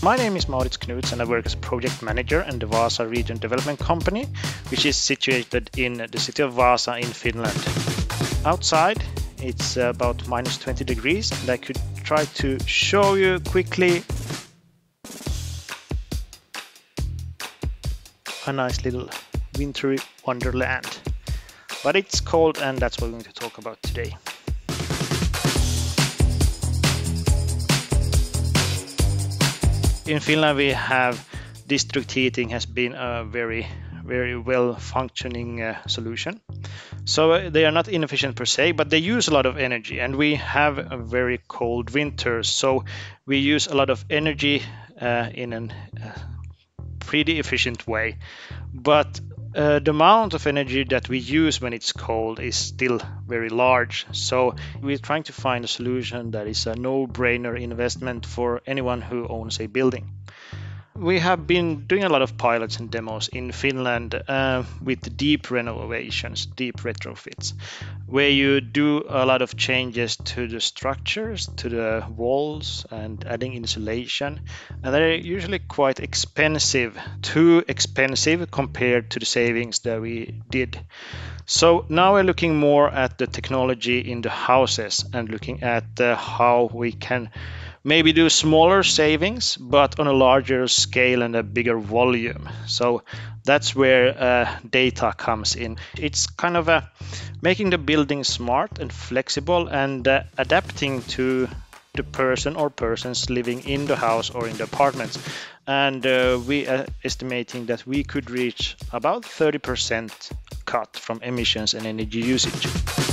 My name is Maurits Knuts and I work as project manager in the Vaasa Region Development Company, which is situated in the city of Vaasa in Finland. Outside it's about -20 degrees, and I could try to show you quickly a nice little wintry wonderland. But it's cold, and that's what we're going to talk about today. In Finland we have district heating has been a very well functioning solution. So they are not inefficient per se, but they use a lot of energy, and we have a very cold winter. So we use a lot of energy in a pretty efficient way. But the amount of energy that we use when it's cold is still very large. So we're trying to find a solution that is a no-brainer investment for anyone who owns a building. We have been doing a lot of pilots and demos in Finland with deep renovations, deep retrofits, where you do a lot of changes to the structures, to the walls, and adding insulation. And they're usually quite expensive, too expensive compared to the savings that we did. So now we're looking more at the technology in the houses and looking at how we can maybe do smaller savings, but on a larger scale and a bigger volume. So that's where data comes in. It's kind of making the building smart and flexible and adapting to the person or persons living in the house or in the apartments. And we are estimating that we could reach about 30% cut from emissions and energy usage.